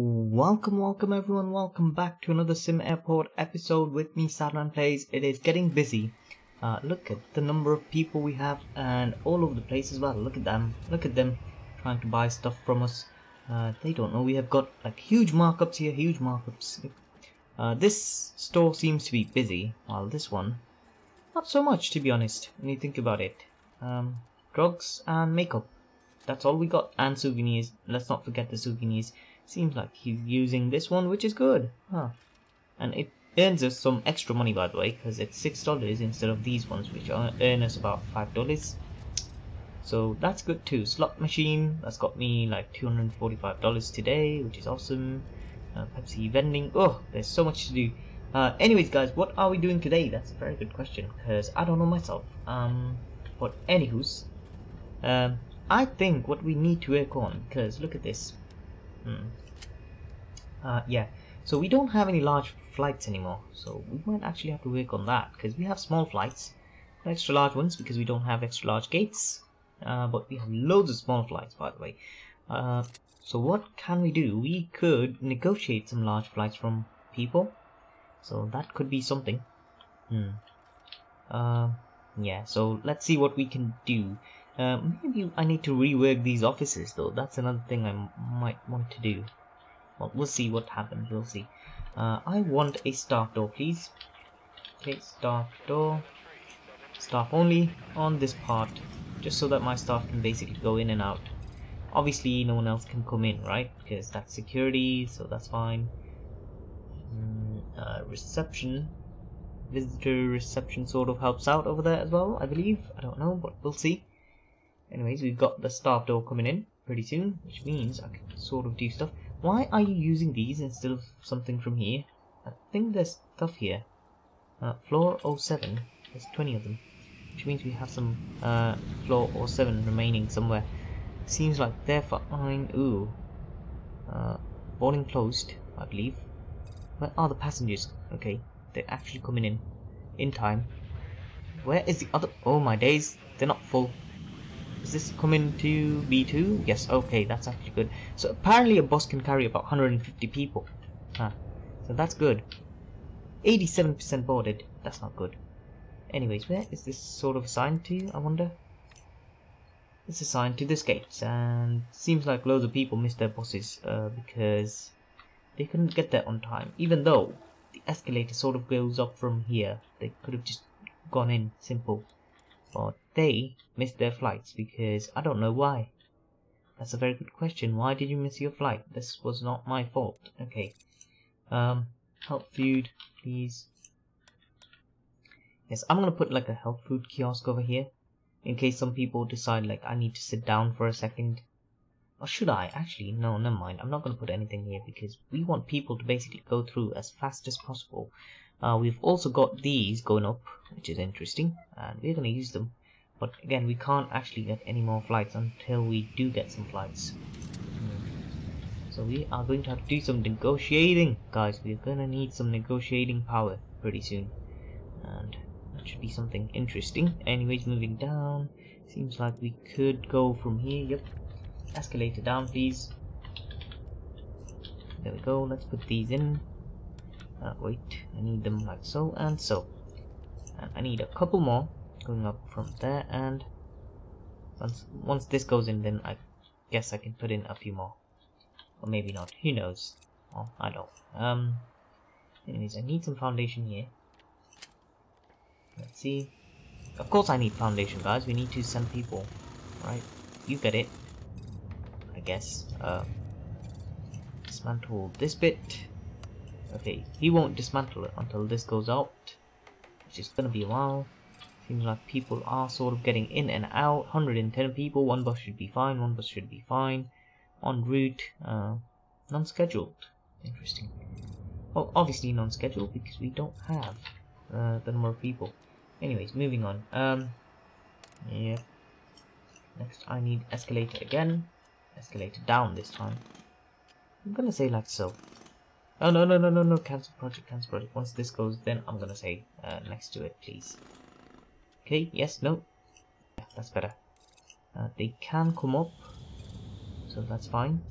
Welcome everyone, welcome back to another Sim Airport episode with me, SadmanPlays. It is getting busy. Look at the number of people we have and all over the place as well. Look at them trying to buy stuff from us. They don't know we have got like huge markups here, huge markups. This store seems to be busy, while this one, not so much to be honest, when you think about it. Drugs and makeup, that's all we got, and souvenirs. Let's not forget the souvenirs. Seems like he's using this one, which is good, huh? And it earns us some extra money, by the way, because it's $6 instead of these ones, which earn us about $5. So that's good too. Slot machine, that's got me like $245 today, which is awesome. Pepsi vending, oh, there's so much to do. Anyways guys, what are we doing today? That's a very good question, because I don't know myself. But anywho's, I think what we need to work on, because look at this. Yeah, so we don't have any large flights anymore, so we might actually have to work on that, because we have small flights, extra large ones, because we don't have extra large gates, but we have loads of small flights, by the way. So what can we do? We could negotiate some large flights from people, so that could be something. Yeah, so let's see what we can do. Maybe I need to rework these offices though. That's another thing I might want to do. Well, we'll see what happens, we'll see. I want a staff door, please. Okay, staff door. Staff only on this part, just so that my staff can basically go in and out. Obviously, no one else can come in, right? Because that's security, so that's fine. Reception. Visitor reception sort of helps out over there as well, I believe. I don't know, but we'll see. Anyways, we've got the staff door coming in pretty soon, which means I can sort of do stuff. Why are you using these instead of something from here? I think there's stuff here. Floor 07, there's 20 of them, which means we have some floor 07 remaining somewhere. Seems like they're fine. Ooh, boarding closed, I believe. Where are the passengers? Okay, they're actually coming in time. Where is the other? Oh my days, they're not full. Is this coming to B2? Yes, okay, that's actually good. So apparently a bus can carry about 150 people. So that's good. 87% boarded, that's not good. Anyways, where is this sort of assigned to, I wonder? It's assigned to this gate, and seems like loads of people missed their buses because they couldn't get there on time. Even though the escalator sort of goes up from here, they could have just gone in, simple. But they missed their flights because I don't know why. That's a very good question. Why did you miss your flight? This was not my fault. Okay. Help food, please. Yes, I'm gonna put like a health food kiosk over here, in case some people decide like I need to sit down for a second. Or should I? Actually, no, never mind. I'm not gonna put anything here because we want people to basically go through as fast as possible. We've also got these going up, which is interesting, and we're going to use them. But again, we can't actually get any more flights until we do get some flights. So we are going to have to do some negotiating, guys. We're going to need some negotiating power pretty soon. And that should be something interesting. Anyways, moving down. Seems like we could go from here. Yep. Escalator down, please. There we go. Let's put these in. Wait, I need them like so and so, and I need a couple more going up from there, and once this goes in, then I guess I can put in a few more, or maybe not, who knows. Well, I don't. Anyways, I need some foundation here. Let's see. Of course I need foundation, guys. We need to send people, right? You get it, I guess. Dismantle this bit. Okay, he won't dismantle it until this goes out, which is gonna be a while. Seems like people are sort of getting in and out. 110 people, one bus should be fine, one bus should be fine. En route, non-scheduled. Interesting. Well, obviously non-scheduled because we don't have the number of people. Anyways, moving on. Yeah. Next, I need escalator again. Escalator down this time. I'm gonna say like so. Oh no, cancel project. Once this goes, then I'm gonna say next to it, please. Okay, yes, no, yeah, that's better. They can come up, so that's fine.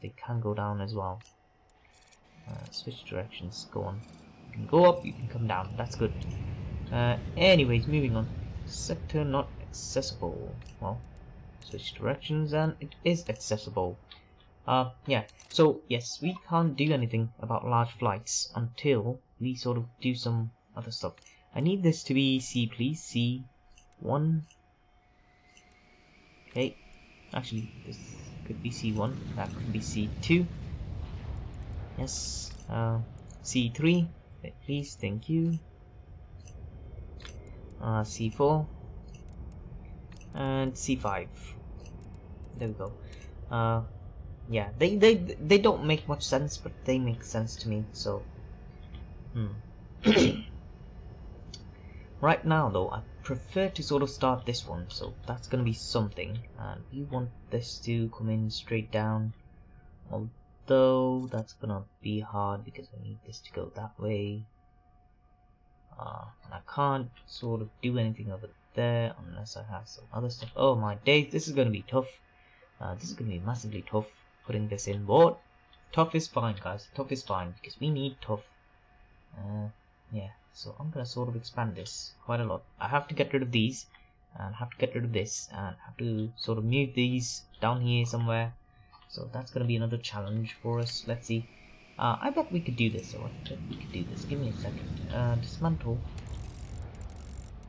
They can go down as well. Switch directions, go on. You can go up, you can come down, that's good. Anyways, moving on. Sector not accessible. Well, switch directions and it is accessible. Yeah, so yes, we can't do anything about large flights until we sort of do some other stuff. I need this to be C, please. C1. Okay, actually this could be C1, that could be C2. Yes, C3, please, thank you. C4 and C5. There we go. Yeah, they don't make much sense, but they make sense to me. So, right now though, I prefer to sort of start this one. So that's gonna be something, and we want this to come in straight down. Although that's gonna be hard because I need this to go that way. And I can't sort of do anything over there unless I have some other stuff. Oh my days, this is gonna be tough. This is gonna be massively tough. Putting this in, but tough is fine, guys. Tough is fine because we need tough. Yeah, so I'm gonna sort of expand this quite a lot. I have to get rid of these, and have to get rid of this, and have to sort of move these down here somewhere. So that's gonna be another challenge for us. Let's see. I bet we could do this. So I bet we could do this. Give me a second. Dismantle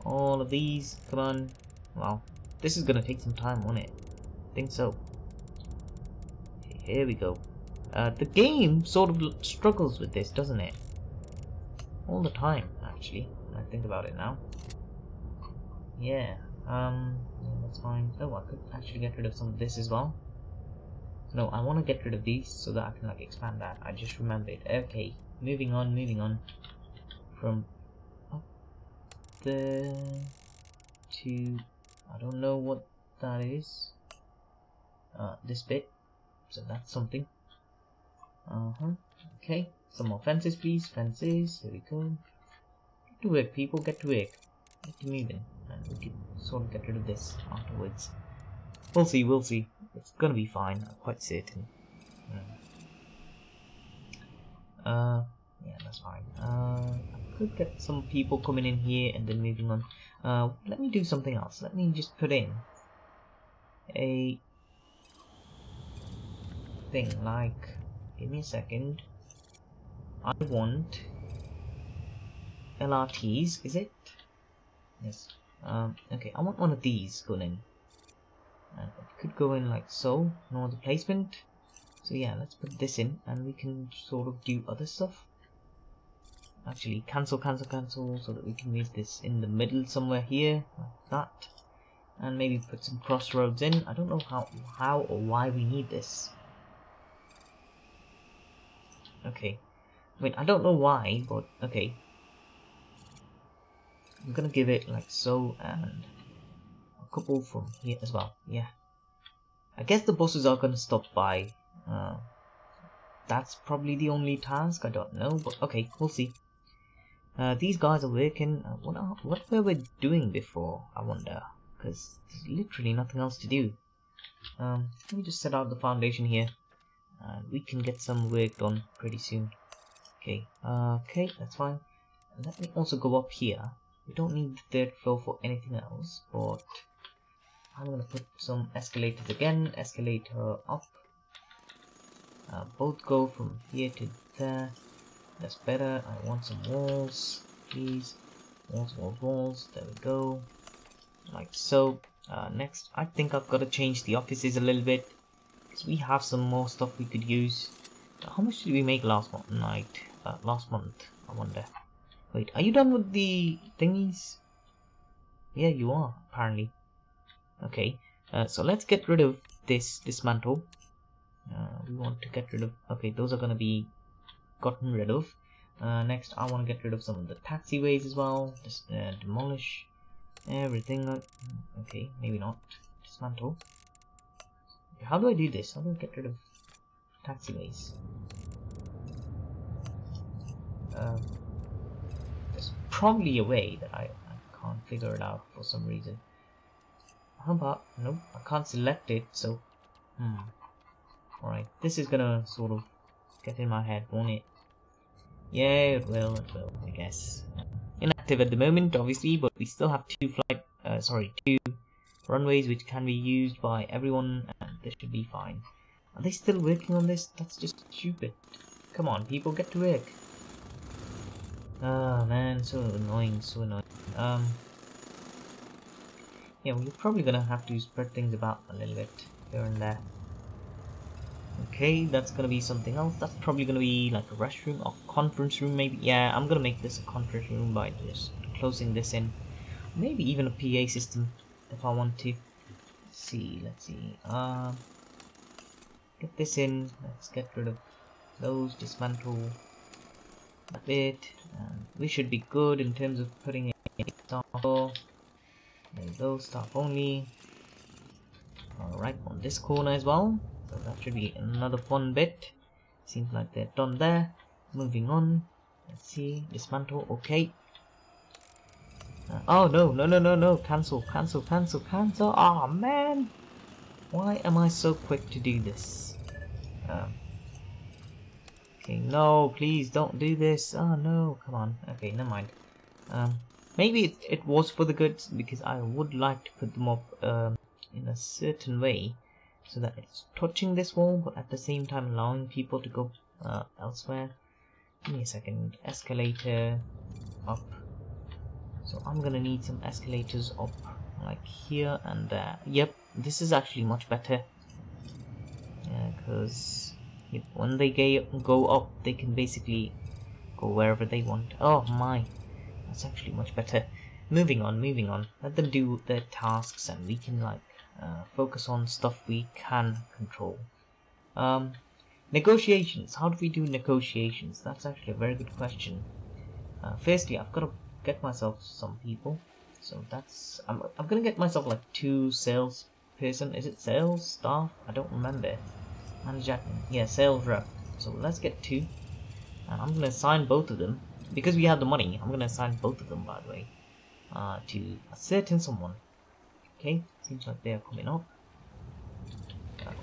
all of these. Come on. Wow, this is gonna take some time, won't it? I think so. Here we go. The game sort of struggles with this, doesn't it? All the time, actually, when I think about it now. Yeah, yeah, that's fine. Oh, I could actually get rid of some of this as well. No, I want to get rid of these so that I can like expand that. I just remembered. Okay, moving on from up there to, I don't know what that is. This bit, so that's something. Okay, some more fences, please. Fences, here we go. Get to work, people, get to work. Get to moving, and we can sort of get rid of this afterwards. We'll see, we'll see. It's gonna be fine, I'm quite certain. Yeah, that's fine. I could get some people coming in here and then moving on. Let me do something else. Let me just put in a thing, like, give me a second. I want LRTs, is it? Yes. Okay, I want one of these going in. And it could go in like so, no other placement. So yeah, let's put this in and we can sort of do other stuff. Actually, cancel, cancel, cancel, so that we can move this in the middle somewhere here, like that. And maybe put some crossroads in. I don't know how or why we need this. Okay, I mean, I don't know why, but okay. I'm gonna give it like so, and a couple from here as well. Yeah, I guess the bosses are gonna stop by. That's probably the only task. I don't know, but okay, we'll see. These guys are working. What were we doing before? I wonder, because there's literally nothing else to do. Let me just set out the foundation here. We can get some work done pretty soon. Okay, okay, that's fine. Let me also go up here. We don't need the third floor for anything else, but I'm gonna put some escalators again. Escalator up. Both go from here to there. That's better. I want some walls, please. Walls, walls, walls. There we go. Like so. Next, I think I've got to change the offices a little bit. We have some more stuff we could use. How much did we make last month? Last month, I wonder. Wait, are you done with the thingies? Yeah, you are, apparently. Okay, so let's get rid of this dismantle. We want to get rid of... Okay, those are gonna be gotten rid of. Next, I want to get rid of some of the taxiways as well. Just demolish everything. Okay, maybe not. Dismantle. How do I do this? How do I get rid of taxiways? There's probably a way that I can't figure it out for some reason. How about... Nope, I can't select it, so... Alright, this is gonna sort of get in my head, won't it? Yeah, it will, I guess. Inactive at the moment, obviously, but we still have two runways which can be used by everyone, and this should be fine. Are they still working on this? That's just stupid. Come on, people, get to work. Ah, man, so annoying. Yeah, we're probably gonna have to spread things about a little bit here and there. Okay, that's gonna be something else. That's probably gonna be like a restroom or conference room, maybe. Yeah, I'm gonna make this a conference room by just closing this in. Maybe even a PA system if I want to. Let's see. Get this in. Let's get rid of those. Dismantle that bit. And we should be good in terms of putting it in the door. Those stuff only. Alright, on this corner as well. So that should be another fun bit. Seems like they're done there. Moving on. Let's see. Dismantle. Okay. Oh no. Cancel. Oh man. Why am I so quick to do this? Okay, no, please don't do this. Oh no, come on. Okay, never mind. Maybe it was for the goods, because I would like to put them up in a certain way so that it's touching this wall but at the same time allowing people to go elsewhere. Give me a second. Escalator up. So I'm gonna need some escalators up like here and there. Yep, this is actually much better because when they go up they can basically go wherever they want. Oh my. That's actually much better. Moving on. Let them do their tasks and we can like focus on stuff we can control. Negotiations. How do we do negotiations? That's actually a very good question. Firstly, I've got to get myself some people. So that's... I'm going to get myself like 2 salesperson. Is it sales? Staff? I don't remember. Manager. Yeah, sales rep. So let's get 2. And I'm going to assign both of them. Because we have the money, I'm gonna assign both of them, by the way, to a certain someone. Okay, seems like they are coming up.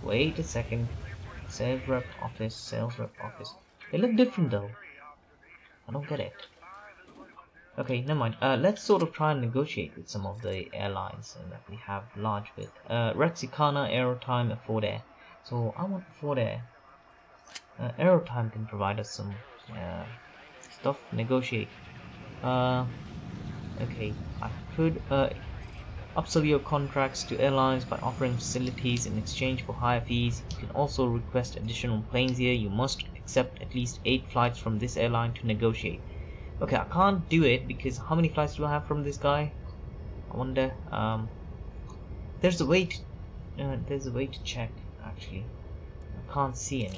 Wait a second. Sales rep office, sales rep office. They look different though. I don't get it. Okay, never mind. Let's sort of try and negotiate with some of the airlines that we have large with. Rexicana, Aerotime, Afford Air. So I want Afford Air. Aerotime can provide us some. Stuff, negotiate. Okay, I could upsell your contracts to airlines by offering facilities in exchange for higher fees. You can also request additional planes here. You must accept at least 8 flights from this airline to negotiate. Okay, I can't do it because how many flights do I have from this guy? I wonder. There's a way to check actually. I can't see any.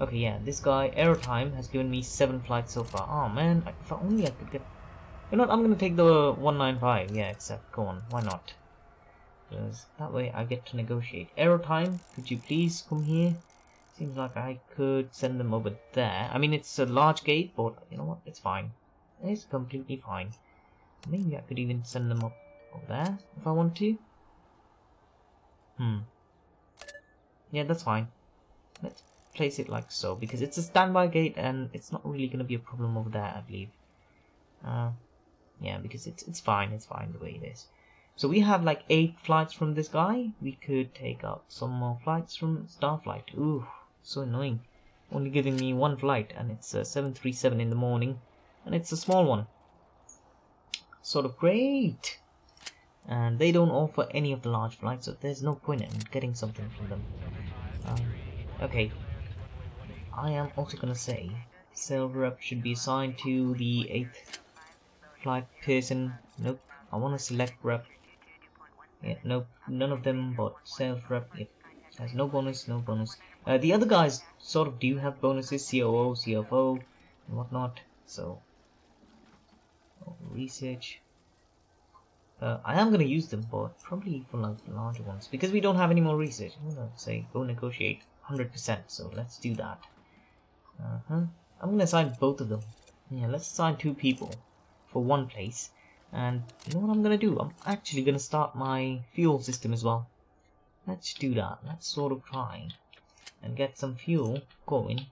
Okay, yeah, this guy, Aerotime, has given me 7 flights so far. Oh man, if only I could get... You know what, I'm gonna take the 195, yeah, except, go on, why not? Because that way I get to negotiate. Aerotime, could you please come here? Seems like I could send them over there. I mean, it's a large gate, but you know what, it's fine. It's completely fine. Maybe I could even send them up over there, if I want to. Yeah, that's fine. Let's place it like so, because it's a standby gate and it's not really going to be a problem over there, I believe. Yeah, because it's fine the way it is. So we have like 8 flights from this guy. We could take out some more flights from Starflight. Ooh, so annoying. Only giving me 1 flight, and it's 7:37 in the morning, and it's a small one. Sort of great. And they don't offer any of the large flights, so there's no point in getting something from them. Okay. I am also gonna say sales rep should be assigned to the 8th flight person. Nope, I wanna select rep. Yeah, nope, none of them but sales rep. It has no bonus. The other guys sort of do have bonuses, COO, CFO, and whatnot, so research. I am gonna use them, but probably for like the larger ones, because we don't have any more research. I'm gonna say go negotiate 100%, so let's do that. I'm gonna assign both of them. Yeah, let's assign 2 people for 1 place. And you know what I'm gonna do? I'm actually gonna start my fuel system as well. Let's do that. Let's sort of try and get some fuel going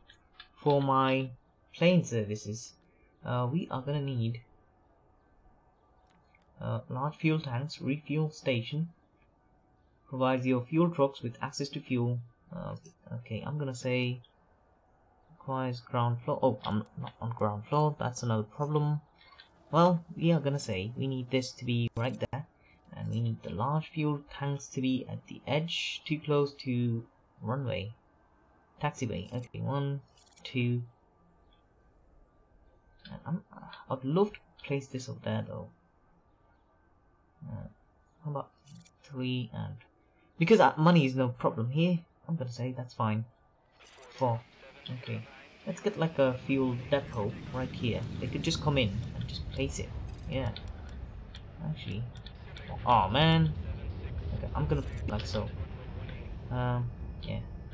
for my plane services. We are gonna need large fuel tanks, refuel station, provides your fuel trucks with access to fuel. Okay, I'm gonna say requires ground floor. Oh, I'm not on ground floor, that's another problem. Well, we are gonna say we need this to be right there, and we need the large fuel tanks to be at the edge, too close to runway, taxiway. Okay, 1, 2. And I'd love to place this up there though. How about 3 and... Because money is no problem here, I'm gonna say that's fine. 4. Okay, let's get like a fuel depot right here. They could just come in and just place it. Yeah. Actually. Oh man. Okay, I'm gonna put it like so. Yeah.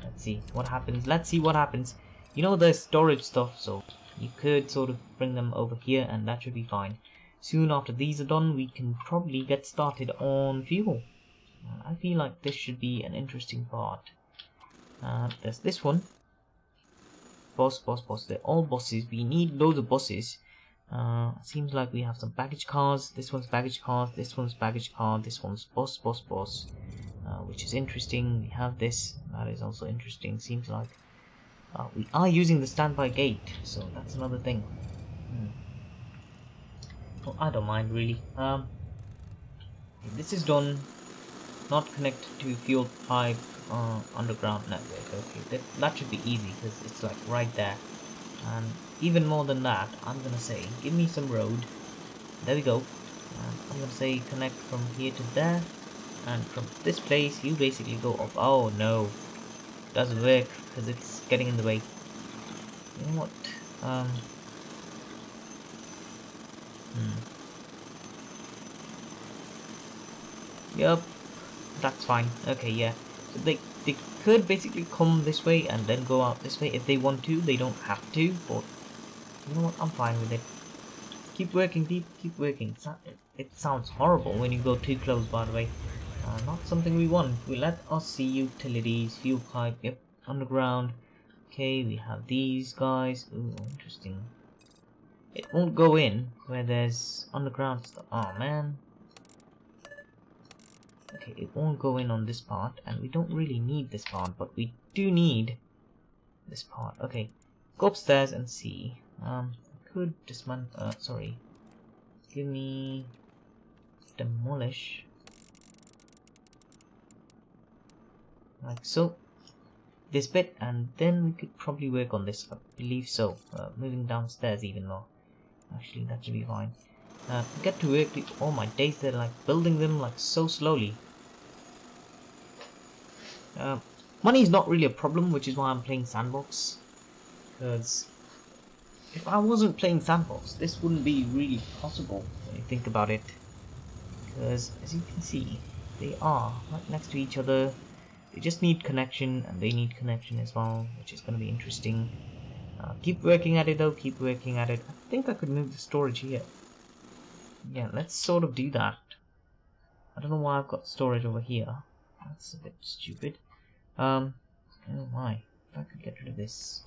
Let's see what happens. You know, there's storage stuff, so you could sort of bring them over here, and that should be fine. Soon after these are done, we can probably get started on fuel. I feel like this should be an interesting part. There's this one. Boss, they're all bosses. We need loads of bosses. Seems like we have some baggage cars. This one's baggage cars, this one's baggage car, this one's boss, which is interesting. We have this, that is also interesting. Seems like we are using the standby gate, so that's another thing. Well, I don't mind really. If this is done, not connect to fuel pipe underground network. Okay, that should be easy because it's like right there. And even more than that, I'm gonna say give me some road. There we go. I'm gonna say connect from here to there, and from this place you basically go off. Oh no, doesn't work because it's getting in the way. You know what? Yep, that's fine. Okay, yeah. So they could basically come this way and then go out this way if they want to. They don't have to, but you know what? I'm fine with it. Keep working, people. Keep working. It sounds horrible when you go too close, by the way. Not something we want. We let us see utilities, fuel pipe, yep, underground. Okay, we have these guys. Ooh, interesting. It won't go in where there's underground stuff. Oh man. Okay, it won't go in on this part, and we don't really need this part, but we do need this part. Okay, go upstairs and see. I could dismantle. Sorry, give me demolish. Like so, this bit, and then we could probably work on this, I believe so. Moving downstairs even more. Actually, that should be fine. Get to work. All my days they're like building them like so slowly. Money is not really a problem, which is why I'm playing sandbox. Because if I wasn't playing sandbox, this wouldn't be really possible when you think about it. Because as you can see, they are right next to each other. They just need connection, and they need connection as well, which is going to be interesting. Keep working at it though, keep working at it. I think I could move the storage here. Yeah, let's sort of do that. I don't know why I've got storage over here. That's a bit stupid. Oh my, if I could get rid of this.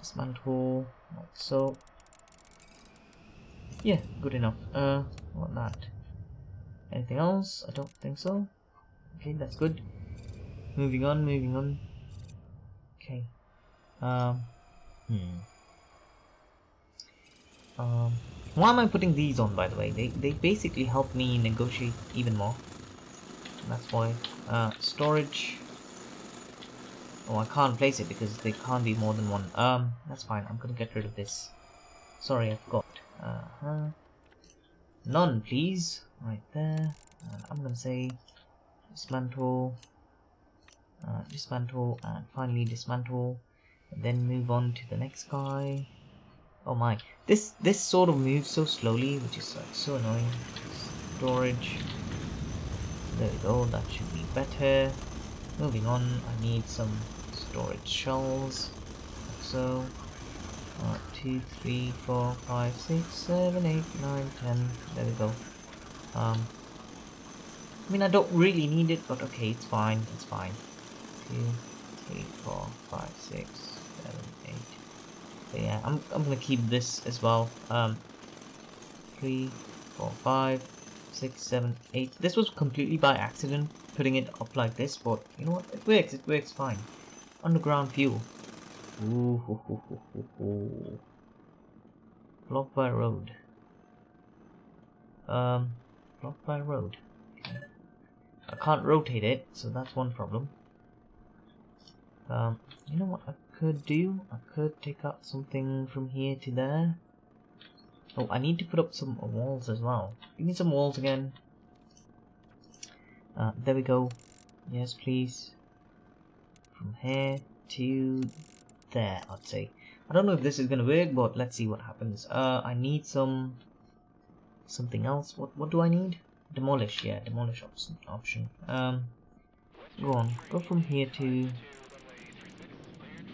Dismantle, like so. Yeah, good enough. What that? Anything else? I don't think so. Okay, that's good. Moving on, moving on. Okay. Why am I putting these on, by the way? They basically help me negotiate even more. That's why. Storage. Oh, I can't place it because they can't be more than one. That's fine. I'm gonna get rid of this. Sorry, I forgot. None, please. Right there. I'm gonna say dismantle. Dismantle, and finally dismantle, and then move on to the next guy. Oh my, this sort of moves so slowly, which is like so annoying. Storage, there we go, that should be better. Moving on, I need some storage shells, like so. 2, 3, 4, 5, 6, 7, 8, 9, 10, there we go. I mean, I don't really need it, but okay, it's fine, it's fine. 2, 3, 4, 5, 6, 7, 8. But yeah, I'm gonna keep this as well. 3, 4, 5, 6, 7, 8. This was completely by accident, putting it up like this, but you know what? It works fine. Underground fuel. Ooh, ho, ho, ho, ho, ho. Block by road. Block by road. Okay. I can't rotate it, so that's one problem. You know what I could do? I could take out something from here to there. Oh, I need to put up some walls as well. We need some walls again. There we go. Yes, please. From here to there, I'd say. I don't know if this is gonna work, but let's see what happens. I need something else. What do I need? Demolish, yeah, demolish option. Go on, go from here to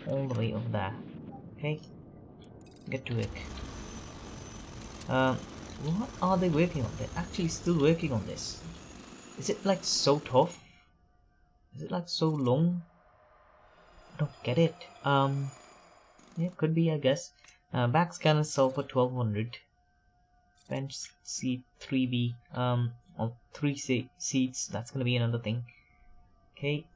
all the way over there. Okay, get to work. What are they working on? They're actually still working on this. Is it like so tough? Is it like so long? I don't get it. Yeah, could be, I guess. Back scanner sell for 1200. Bench seat 3B. Or 3 seats. That's gonna be another thing. Okay.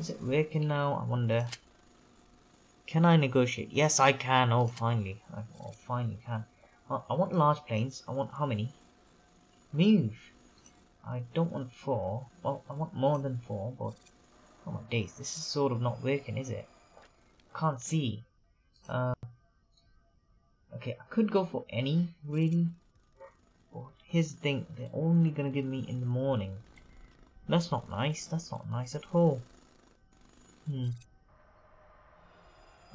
Is it working now? I wonder. Can I negotiate? Yes, I can. Oh, finally. I finally can. I want large planes. I want how many? Move. I don't want 4. Well, I want more than 4, but oh my days, this is sort of not working, is it? Can't see. Okay, I could go for any, really. But here's the thing, they're only gonna give me in the morning. That's not nice. That's not nice at all.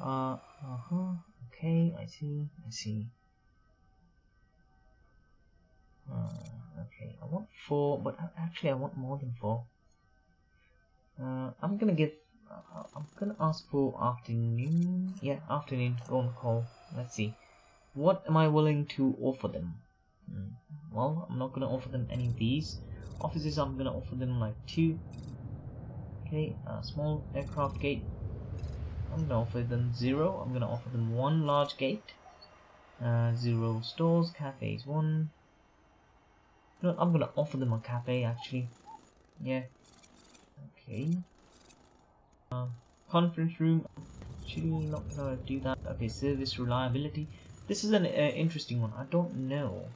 Okay, I see. Okay, I want 4, but actually I want more than 4. I'm gonna ask for afternoon. Yeah, afternoon, go on call. Let's see. What am I willing to offer them? Well, I'm not gonna offer them any of these. Offices, I'm gonna offer them like 2. Okay, small aircraft gate. I'm gonna offer them 0. I'm gonna offer them 1 large gate. 0 stores, cafes 1. No, I'm gonna offer them a cafe actually. Yeah. Okay. Conference room. Actually, not gonna do that. Okay, service reliability. This is an interesting one. I don't know.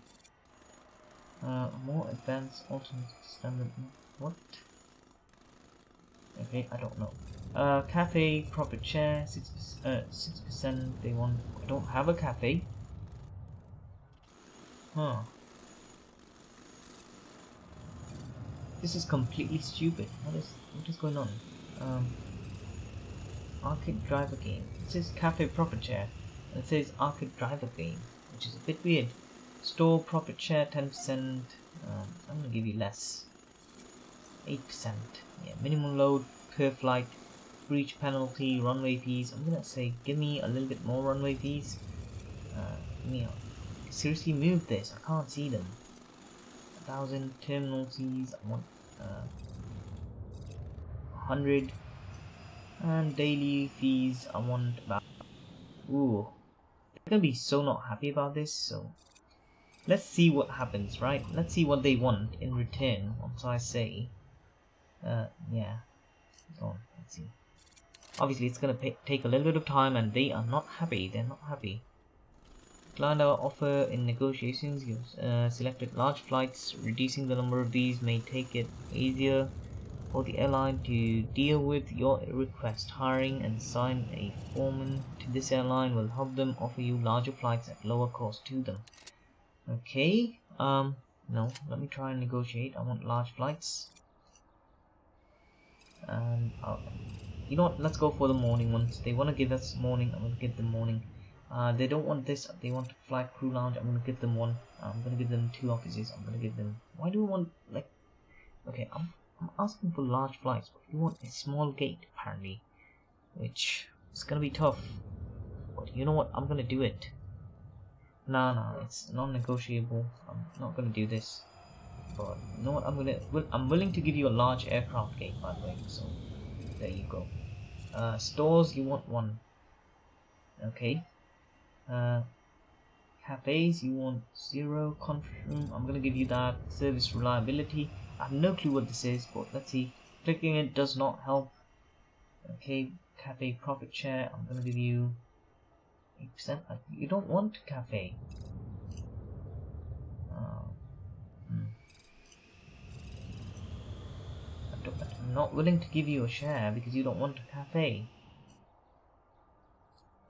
More advanced alternate standard. What? Okay, I don't know. Cafe, proper chair, 6%. They want. I don't have a cafe. Huh. This is completely stupid. What is going on? Arcade driver game. It says cafe proper chair. And it says arcade driver game, which is a bit weird. Store proper chair 10%. I'm gonna give you less. 8%. Yeah. Minimum load per flight. Breach penalty. Runway fees. I'm gonna say give me a little bit more runway fees. Seriously, move this. I can't see them. 1000 terminal fees. I want 100, and daily fees I want about. Ooh, they're gonna be so not happy about this. So let's see what happens, right? Let's see what they want in return once I say, yeah. Go on, let's see. Obviously, it's gonna take a little bit of time, and they are not happy. They're not happy. Declined our offer in negotiations. You've selected large flights. Reducing the number of these may take it easier for the airline to deal with your request. Hiring and assign a foreman to this airline will help them offer you larger flights at lower cost to them. Okay, no, let me try and negotiate. I want large flights. And you know what, let's go for the morning ones. They want to give us morning, I'm going to give them morning. They don't want this, they want a flight crew lounge. I'm gonna give them 1. I'm gonna give them 2 offices. I'm gonna give them. Why do we want, like, okay, I'm asking for large flights, but we want a small gate apparently, which is gonna be tough. But you know what, I'm gonna do it. Nah, it's non-negotiable. I'm not gonna do this. But you know what, I'm willing to give you a large aircraft gate, by the way, so there you go. Stores, you want one. Okay. Cafes, you want 0. Conference room, I'm gonna give you that. Service reliability, I have no clue what this is, but let's see. Clicking it does not help. Okay, cafe profit share, I'm gonna give you 8%. You don't want cafe. I'm not willing to give you a share because you don't want a cafe.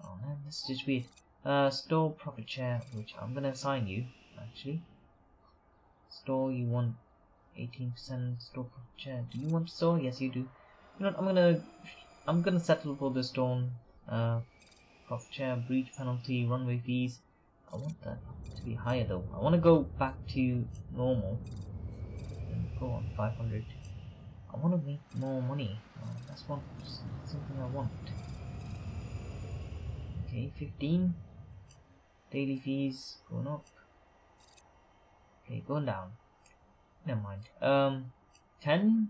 Oh man, this is just weird. Store profit share, which I'm gonna assign you actually. Store, you want 18% store profit share. Do you want store? Yes, you do. You know what, I'm gonna settle for the storm profit share, breach penalty, runway fees. I want that to be higher though. I want to go back to normal. Go on 500. I want to make more money. That's one something I want. Okay, 15. Daily fees going up. Okay, going down. Never mind. 10.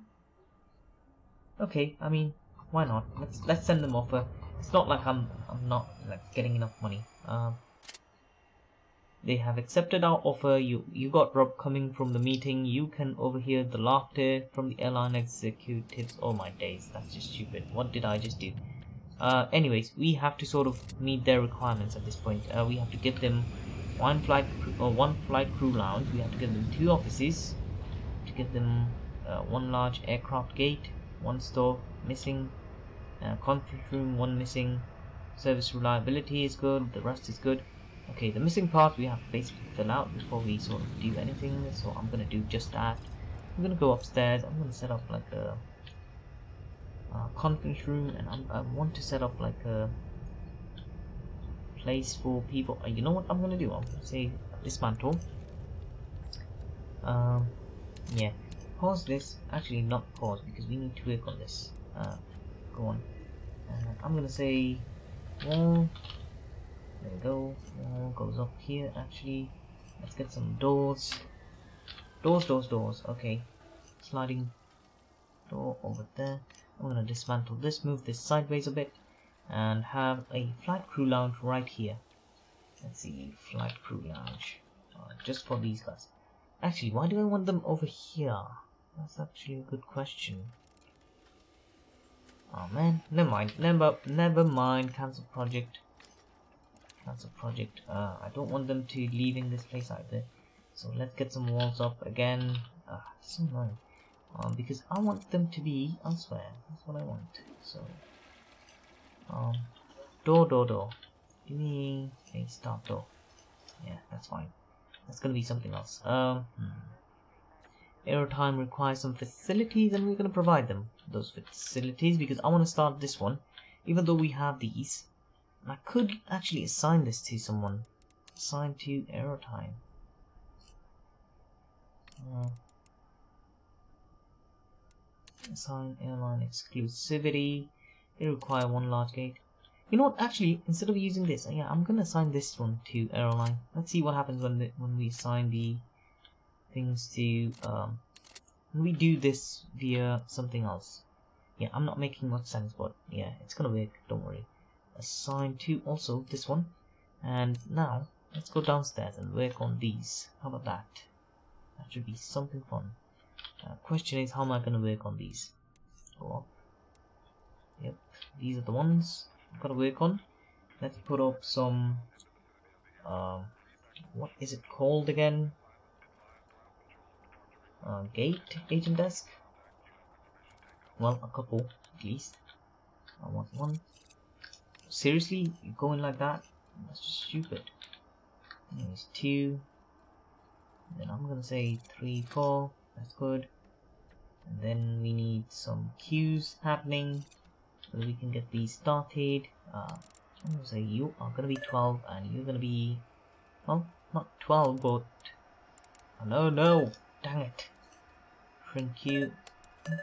Okay, I mean, why not? Let's send them offer. It's not like I'm not like getting enough money. They have accepted our offer. You got Rob coming from the meeting. You can overhear the laughter from the airline executives. Oh my days, that's just stupid. What did I just do? Anyways, we have to sort of meet their requirements at this point. We have to get them one flight crew lounge. We have to get them 2 offices. To get them 1 large aircraft gate, 1 store missing, conference room 1 missing. Service reliability is good. The rest is good. Okay, the missing part we have to basically fill out before we sort of do anything, so I'm gonna do just that. I'm gonna go upstairs, I'm gonna set up like a conference room, and I want to set up like a place for people. You know what I'm gonna do? I'm gonna say dismantle. Yeah, pause this. Actually, not pause because we need to work on this. Go on. I'm gonna say well. There we go, goes up here actually. Let's get some doors. Doors, okay. Sliding door over there. I'm gonna dismantle this, move this sideways a bit, and have a flight crew lounge right here. Let's see, flight crew lounge. Just for these guys. Actually, why do I want them over here? That's actually a good question. Oh man, never mind, cancel project. I don't want them to leaving this place either, so let's get some walls up again. It's annoying because I want them to be elsewhere. That's what I want. So door, give me a start door. Yeah, that's fine. That's gonna be something else. Aerotime requires some facilities, and we're gonna provide them those facilities because I want to start this one even though we have these. I could actually assign this to someone. Assign to Aerotime. Assign airline exclusivity. They require 1 large gate. You know what? Actually, instead of using this, yeah, I'm gonna assign this one to airline. Let's see what happens when we assign the things to. When we do this via something else. Yeah, I'm not making much sense, but yeah, it's gonna work. Don't worry. Assign to also this one, and now let's go downstairs and work on these. How about that? That should be something fun. Question is, how am I going to work on these? Go up. Yep, these are the ones I've got to work on. Let's put up some. What is it called again? Gate agent desk. Well, a couple at least. I want one. Seriously, you're going like that? That's just stupid. Anyways, 2. And then I'm gonna say 3, 4. That's good. And then we need some queues happening so we can get these started. I'm gonna say you are gonna be 12, and you're gonna be, well, not 12, but oh, no, dang it! Shrink you. I'm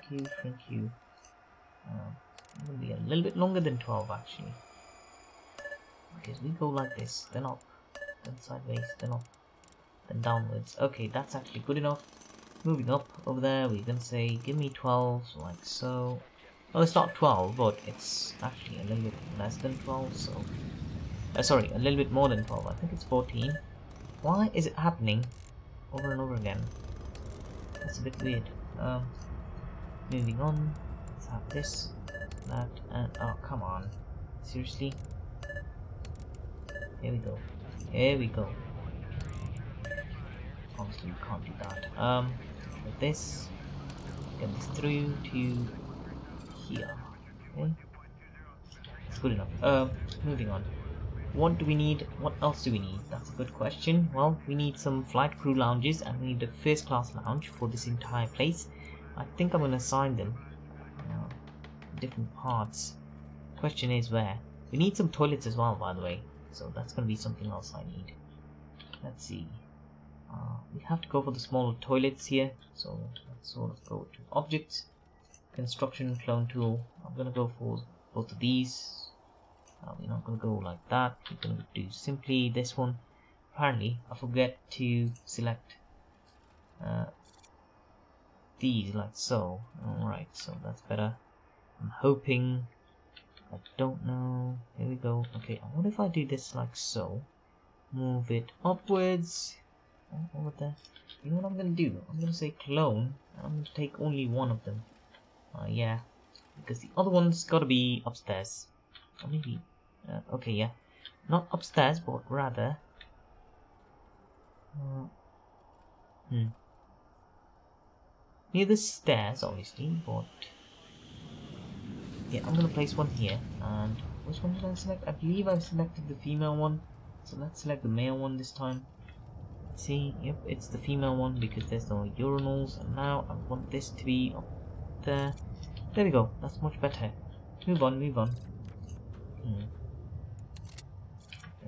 gonna be a little bit longer than 12 actually. Because we go like this, then up, then sideways, then up, then downwards. Okay, that's actually good enough. moving up over there, we're gonna say give me 12, like so. Well, it's not 12, but it's actually a little bit less than 12, so sorry, a little bit more than 12. I think it's 14. Why is it happening over and over again? That's a bit weird. Moving on, let's have this, that, and oh, come on, seriously. Here we go, here we go. Obviously, you can't do that. With this, get this through to here. Okay, it's good enough. Moving on. What do we need? What else do we need? That's a good question. Well, we need some flight crew lounges, and we need a first class lounge for this entire place. I think I'm gonna assign them different parts. Question is where. We need some toilets as well, by the way. So that's gonna be something else I need. Let's see. We have to go for the smaller toilets here. So let's sort of go to objects, construction, clone tool. I'm gonna go for both of these. We're not going to go like that, we're going to do simply this one. Apparently I forget to select these like so. Alright, so that's better. I'm hoping, I don't know, here we go. Okay, what if I do this like so, move it upwards, over there. You know what I'm going to do, I'm going to say clone, and I'm going to take only one of them. Yeah, because the other one's got to be upstairs. Or maybe, okay, yeah, not upstairs, but rather, near the stairs, obviously, but, yeah, I'm gonna place one here, and which one did I select? I believe I've selected the female one, so let's select the male one this time. See, yep, it's the female one, because there's no urinals, and now I want this to be up there. There we go, that's much better. Move on, move on.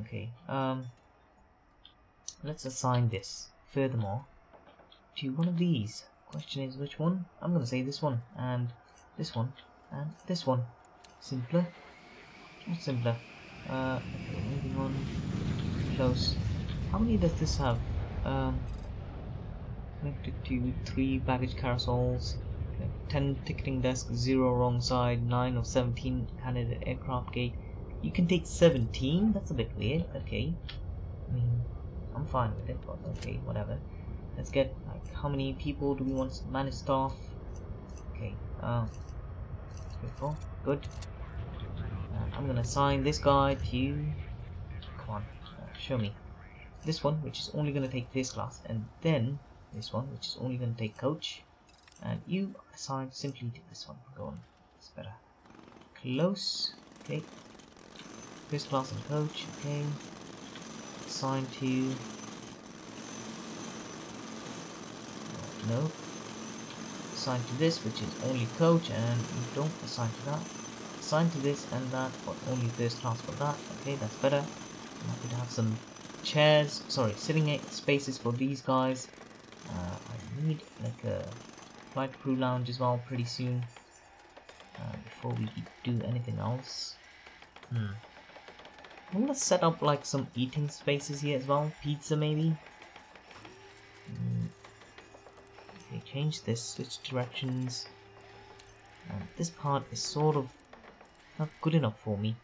Okay, let's assign this furthermore to one of these. Question is which one? I'm gonna say this one, and this one, and this one. Simpler? Not simpler. Okay, moving on. Close. How many does this have? Connected to 3 baggage carousels. 10 ticketing desk, 0 wrong side, 9 of 17 candidate aircraft gate. You can take 17? That's a bit weird. Okay, I mean, I'm fine with it, but okay, whatever. Let's get, like, how many people do we want to manage staff? Okay, good. I'm gonna assign this guy to you. Come on, show me. This one, which is only gonna take first class, and then this one, which is only gonna take coach. And you assign simply to this one. Go on, it's better. Close, okay. First class and coach, okay. Assign to. No. Assign to this, which is only coach, and you don't assign to that. Assign to this and that, but only first class for that. Okay, that's better. I'm happy to have some chairs, sorry, sitting spaces for these guys. I need like a flight crew lounge as well pretty soon, before we do anything else. I'm gonna set up like some eating spaces here as well, pizza maybe. Okay, change this, switch directions. This part is sort of not good enough for me.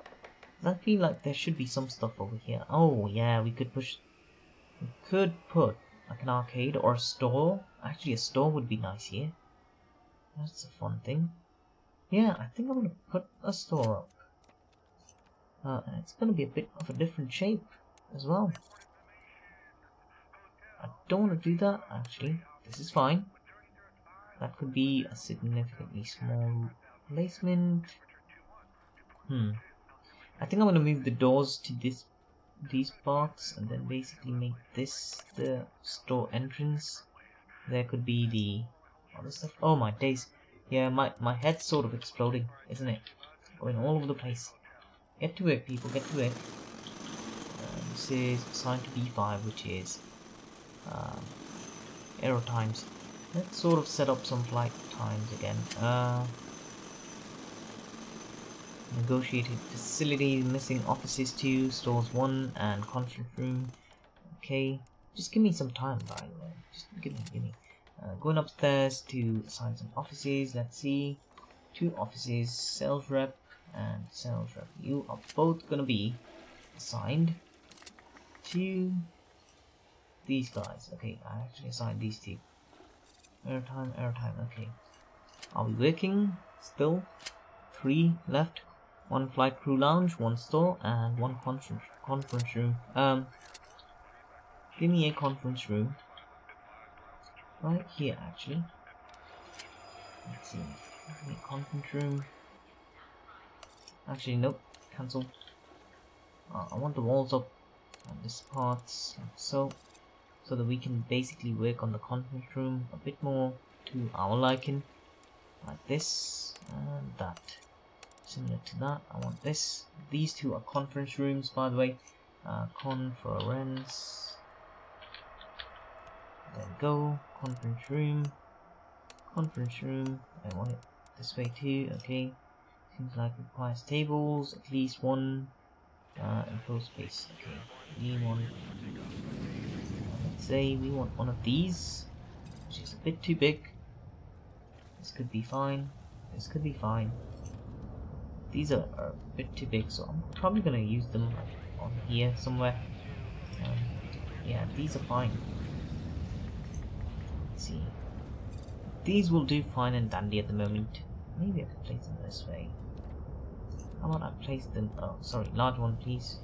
I feel like there should be some stuff over here. Oh yeah, we could put like an arcade or a store. Actually, a store would be nice here. That's a fun thing. Yeah, I think I'm gonna put a store up. And it's gonna be a bit of a different shape as well. I don't wanna do that, actually. This is fine. That could be a significantly small placement. I think I'm gonna move the doors to these parts, and then basically make this the store entrance. There could be the other stuff. Oh my days. Yeah, my head's sort of exploding, isn't it? Going all over the place. Get to work, people, get to work. This is assigned to B5, which is Aerotimes. Let's sort of set up some flight times again. Negotiated facilities, missing offices 2, stores 1, and conference room. Okay, just give me some time, by the way. Just give me. Going upstairs to sign some offices. Let's see, 2 offices, sales rep and sales rep. You are both gonna be assigned to these guys. Okay, I actually assigned these 2. Aerotime. Okay, are we working still? 3 left. 1 flight crew lounge, 1 store, and 1 conference room. Give me a conference room. Right here, actually. Let's see. Give me a conference room. Actually, nope. Cancel. I want the walls up on this part, so that we can basically work on the conference room a bit more to our liking. Like this and that. Similar to that, I want this. These 2 are conference rooms, by the way. Conference. There we go. Conference room. Conference room. I want it this way too. Okay. Seems like it requires tables, at least 1 enclosed space. Okay. We want. Let's say we want 1 of these, which is a bit too big. This could be fine. This could be fine. These are a bit too big, so I'm probably going to use them on here somewhere. Yeah, these are fine. Let's see. These will do fine and dandy at the moment. Maybe I can place them this way. How about I place them... oh, sorry, large one, please.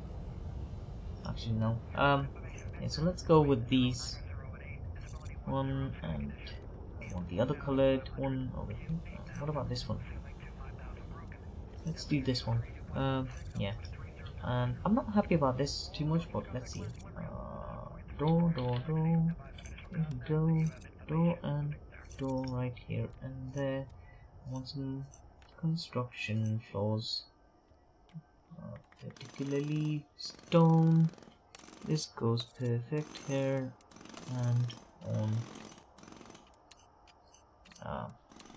Actually, no. Yeah, so let's go with these. One, and I want the other coloured one over here. What about this one? Let's do this one. Yeah. And I'm not happy about this too much, but let's see. Door, and door right here and there. I want some construction floors. Particularly stone. This goes perfect here and on.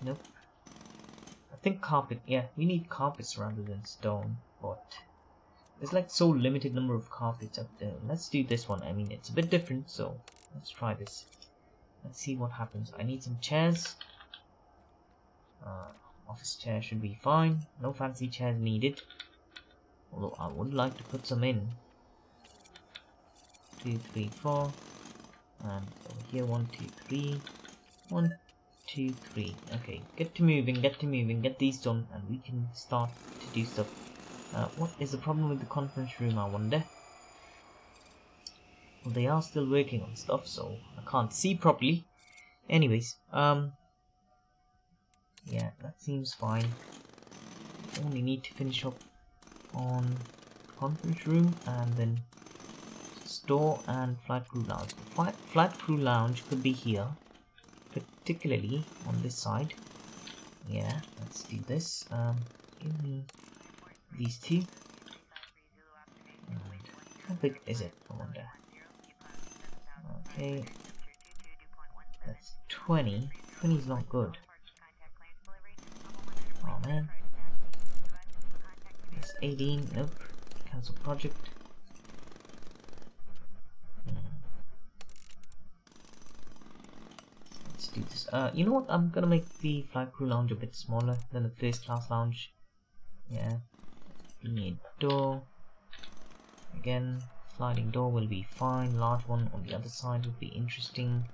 Nope. I think carpet, yeah, we need carpets rather than stone, but there's like so limited number of carpets up there. Let's do this one. I mean, it's a bit different, so let's try this. Let's see what happens. I need some chairs. Office chair should be fine. No fancy chairs needed, although I would like to put some in. 2, 3, 4, and over here 1, 2, 3, 1, 2, 3. Okay, get to moving, get these done, and we can start to do stuff. What is the problem with the conference room, I wonder? Well, they are still working on stuff, so I can't see properly. Anyways, yeah, that seems fine. Only need to finish up on conference room and then store and flight crew lounge. Flight crew lounge could be here. Particularly on this side. Yeah, let's do this. Give me these 2. How big is it, I wonder? Okay, that's 20. 20 is not good. Oh man. That's 18. Nope. Cancel project. Do this. You know what, I'm gonna make the flight crew lounge a bit smaller than the first class lounge. Yeah, we need a door. Again, sliding door will be fine. Large one on the other side would be interesting.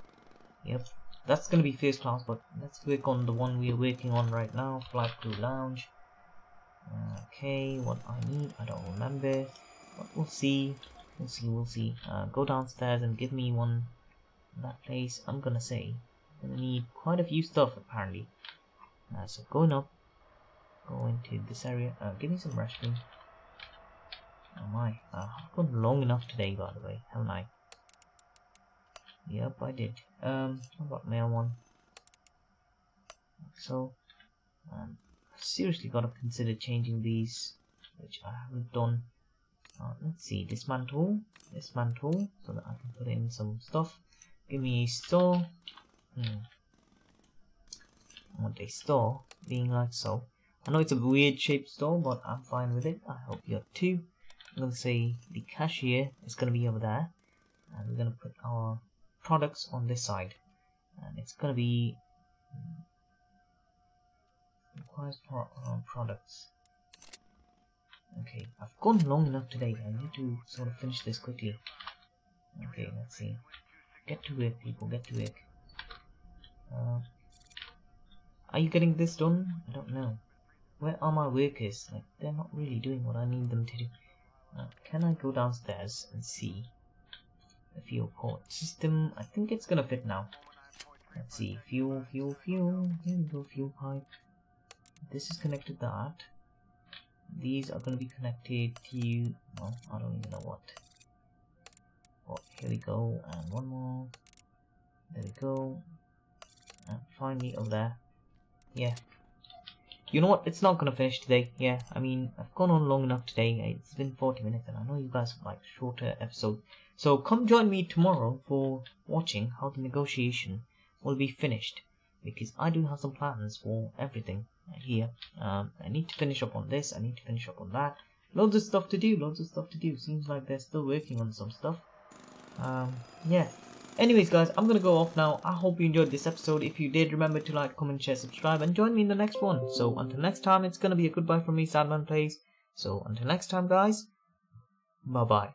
Yep, that's gonna be first class, but let's work on the one we are working on right now, flight crew lounge. Okay, what I need, I don't remember, but we'll see. Go downstairs and give me one in that place. I'm gonna say we need quite a few stuff apparently. So going up, go into this area. Give me some restroom. Oh my, I've gone long enough today, by the way, haven't I? Yep, I did. How about male one? Like so. I've seriously got to consider changing these, which I haven't done. Let's see, dismantle, so that I can put in some stuff. Give me a store. I want a store being like so. I know it's a weird shaped store, but I'm fine with it. I hope you are too. I'm going to say the cashier is going to be over there, and we're going to put our products on this side. and it's gonna be requires products. Okay, I've gone long enough today. I need to sort of finish this quickly. Okay, let's see. Get to work, people. Get to work. Are you getting this done? I don't know. Where are my workers? Like, they're not really doing what I need them to do. Can I go downstairs and see the fuel port system? I think it's gonna fit now. Let's see. Fuel. Here we go. Fuel pipe. This is connected to that. These are going to be connected to, well, I don't even know what. Oh, here we go, and one more. There we go. And finally over there. Yeah. You know what? It's not going to finish today. Yeah, I mean, I've gone on long enough today. It's been 40 minutes, and I know you guys like shorter episodes. So come join me tomorrow for watching how the negotiation will be finished. Because I do have some plans for everything here. I need to finish up on this, I need to finish up on that. Loads of stuff to do, Seems like they're still working on some stuff. Yeah. Anyways guys, I'm gonna go off now. I hope you enjoyed this episode. If you did, remember to like, comment, share, subscribe, and join me in the next one. So until next time, it's gonna be a goodbye from me, SadmanPlays. So until next time guys, bye bye.